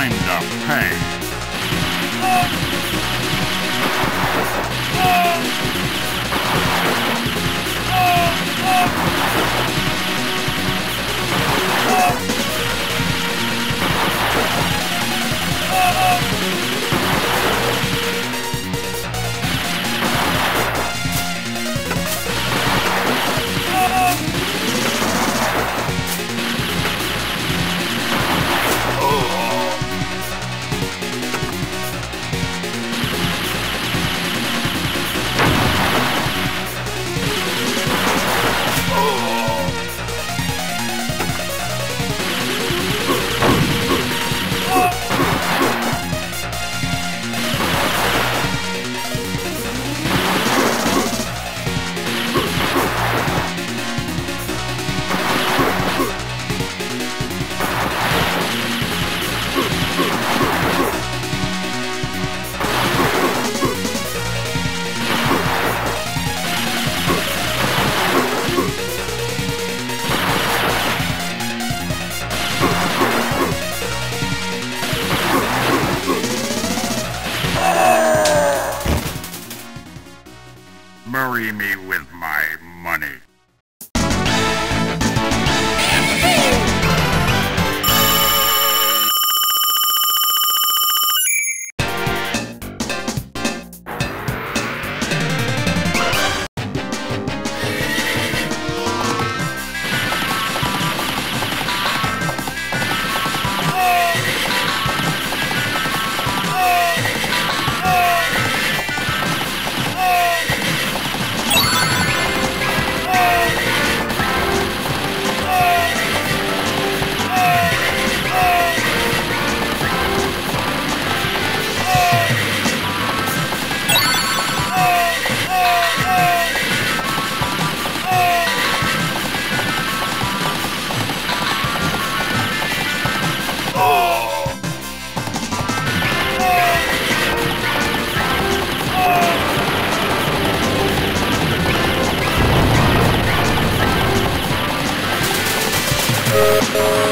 Time to pay. Marry me with my money. Oh!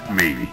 got me.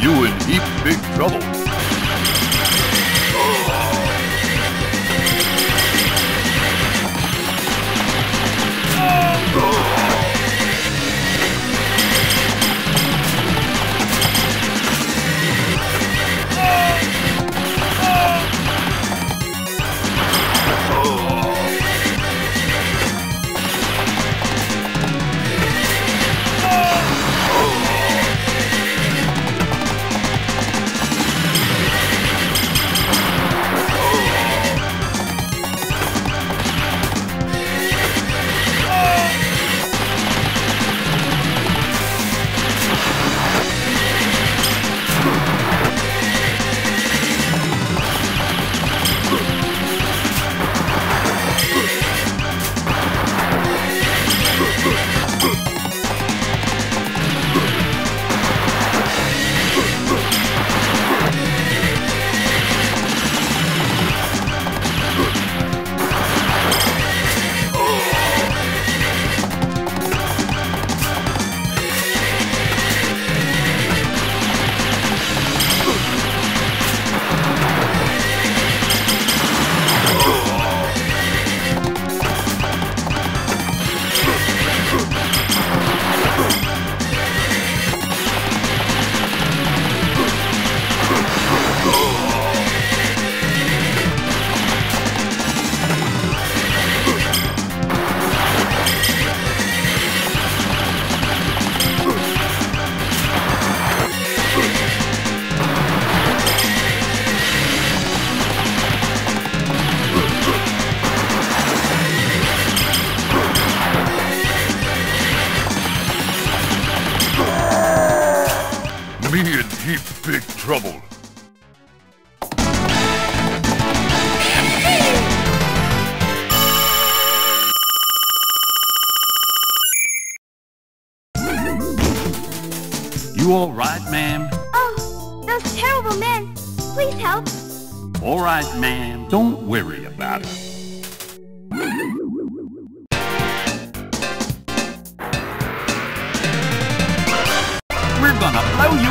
You in heap big trouble. Me in deep big trouble. You all right, ma'am? Oh, those terrible men. Please help. All right, ma'am. Don't worry about it. We're gonna blow you.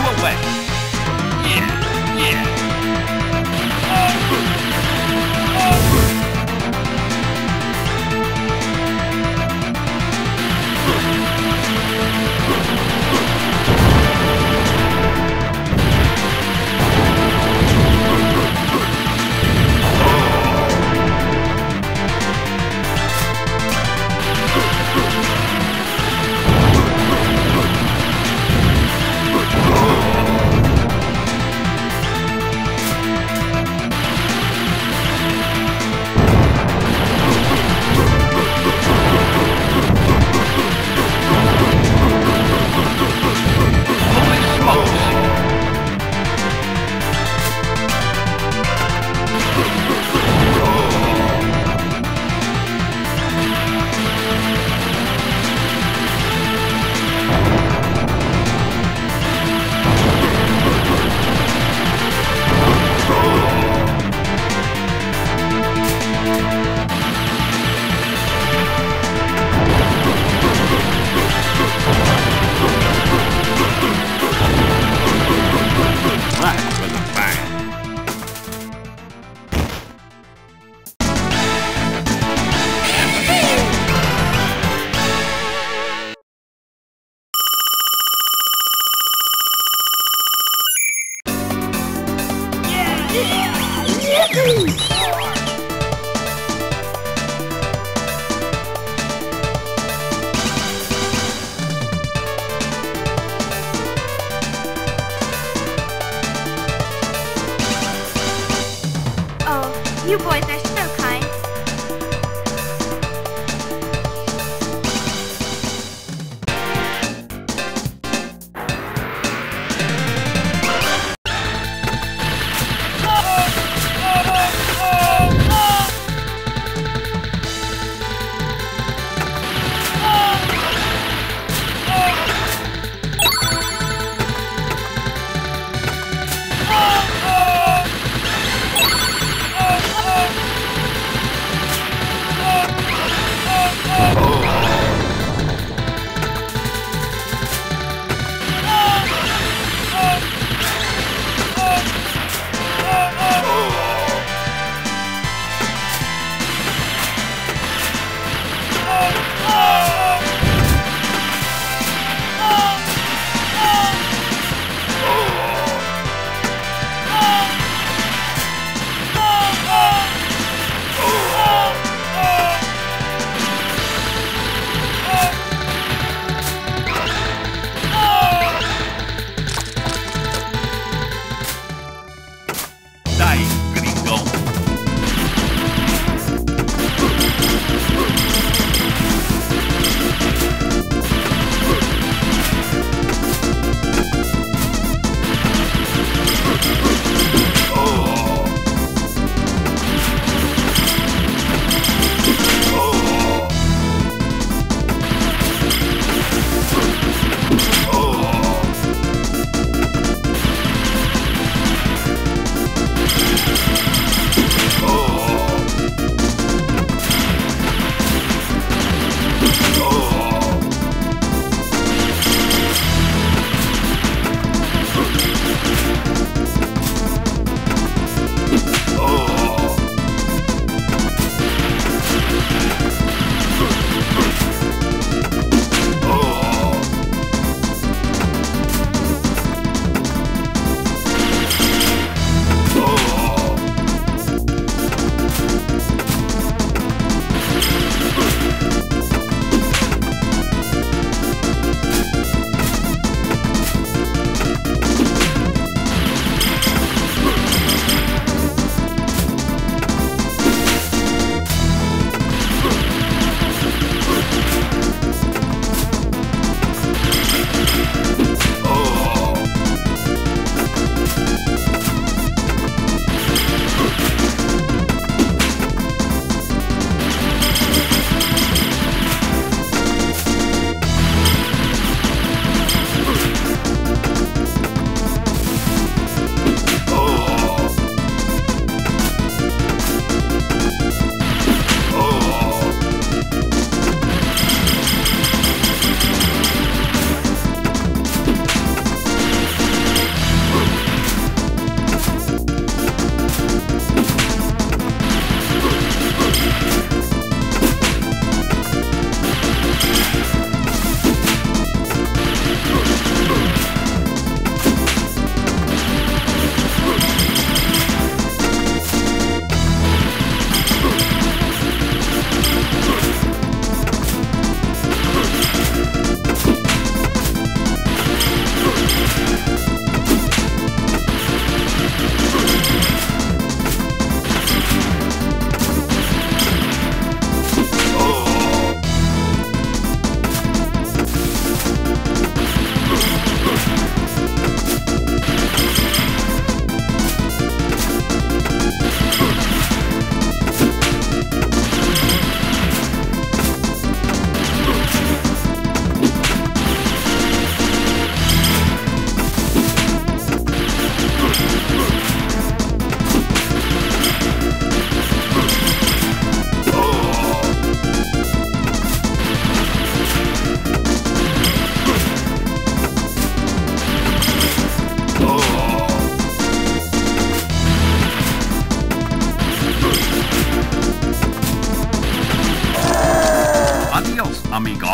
amigo.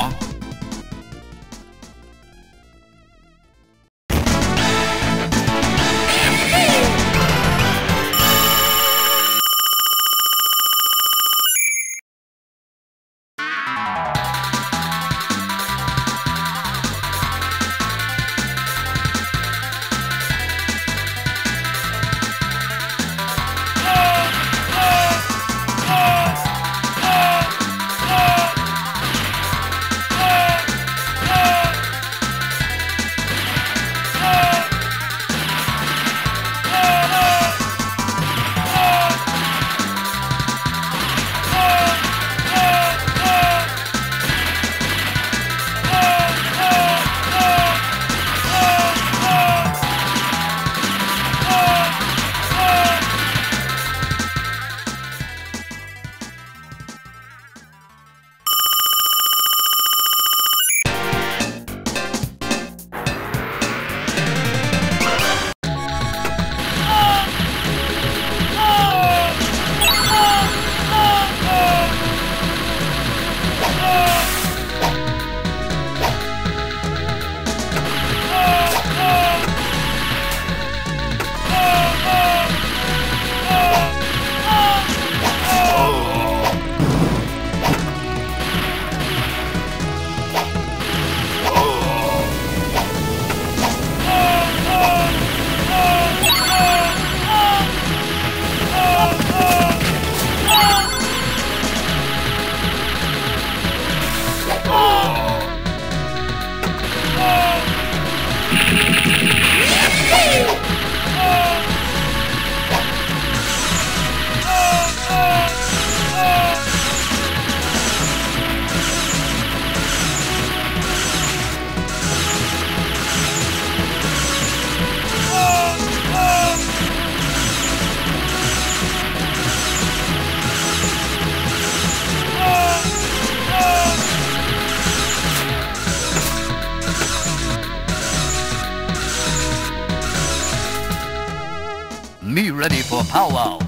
Me ready for powwow.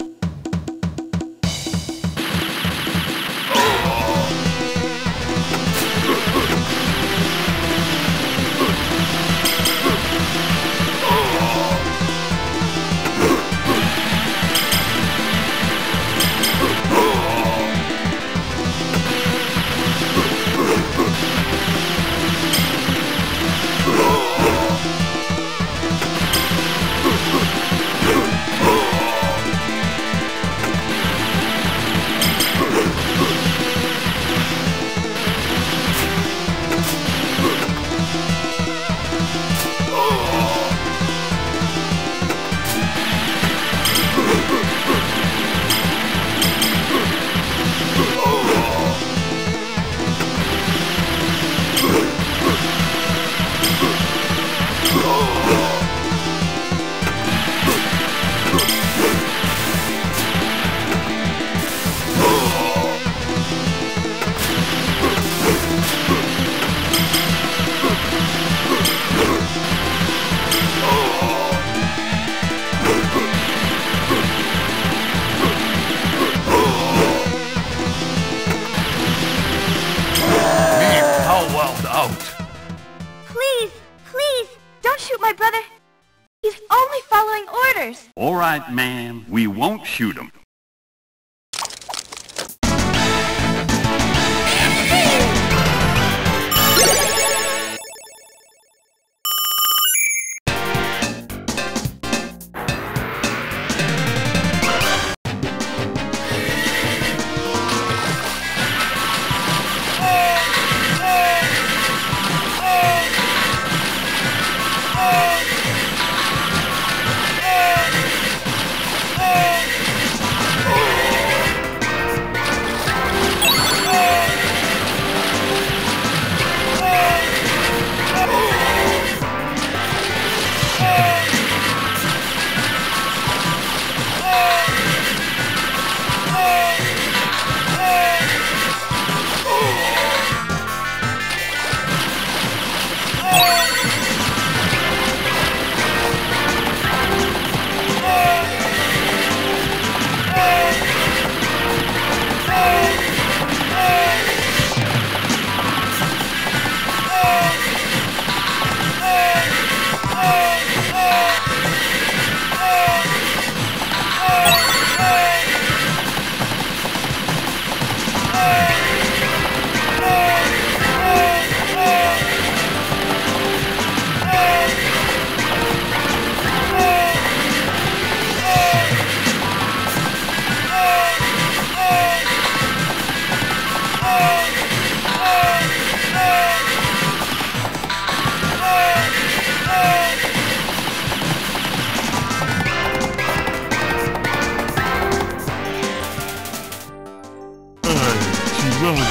Man, we won't shoot him. railroad.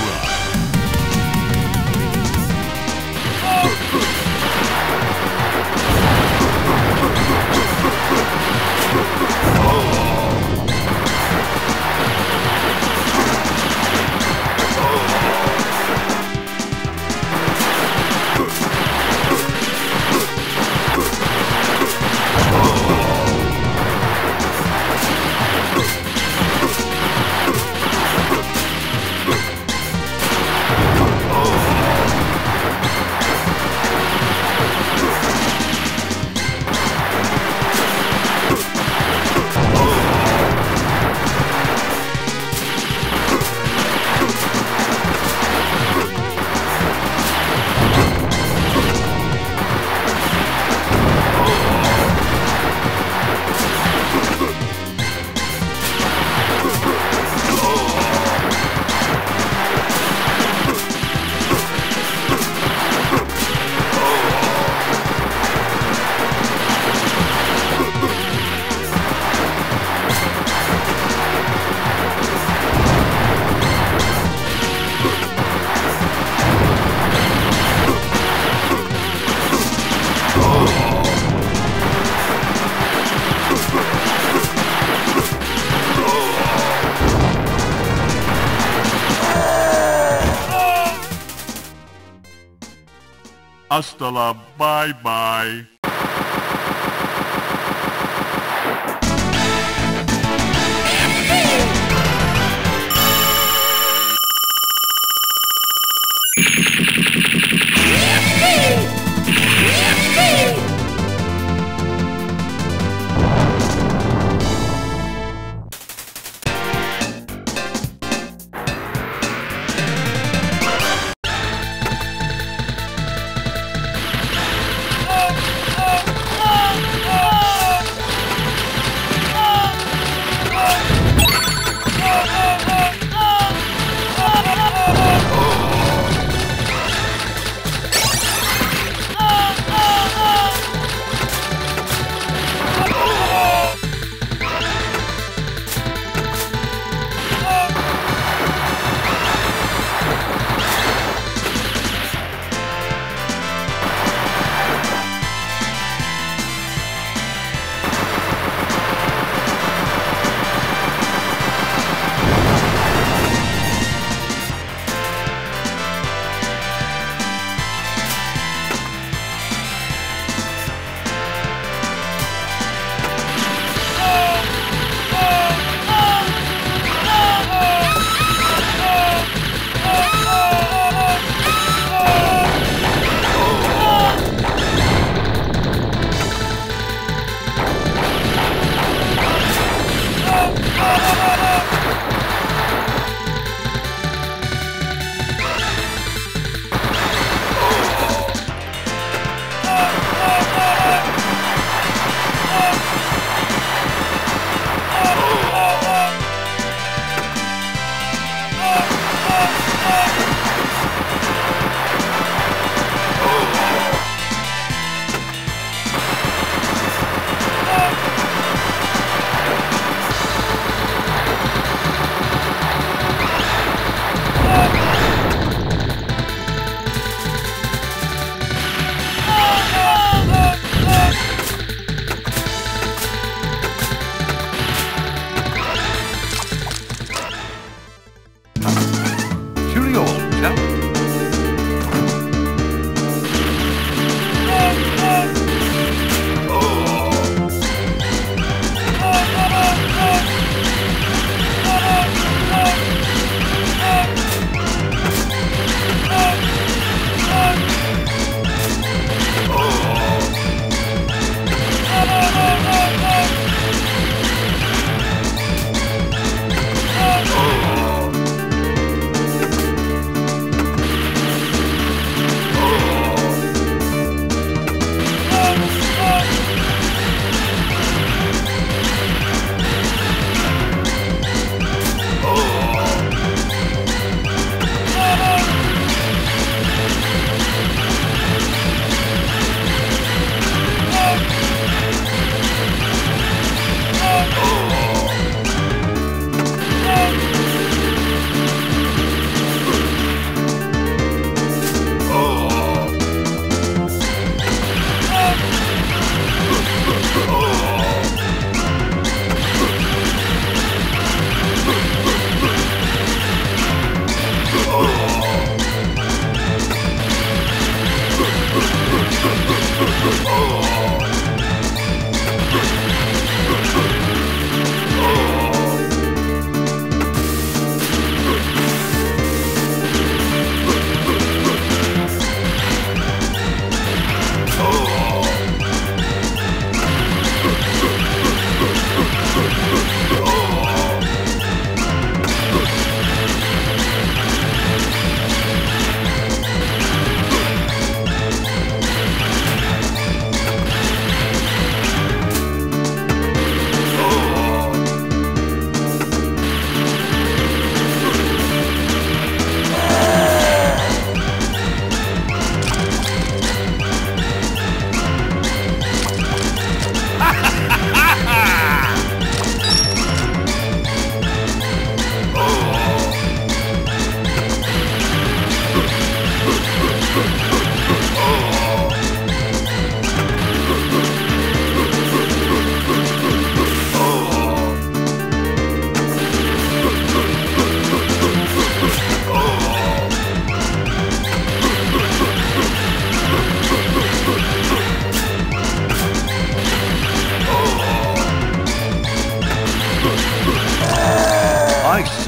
Hasta la bye-bye.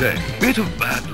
a bit of bad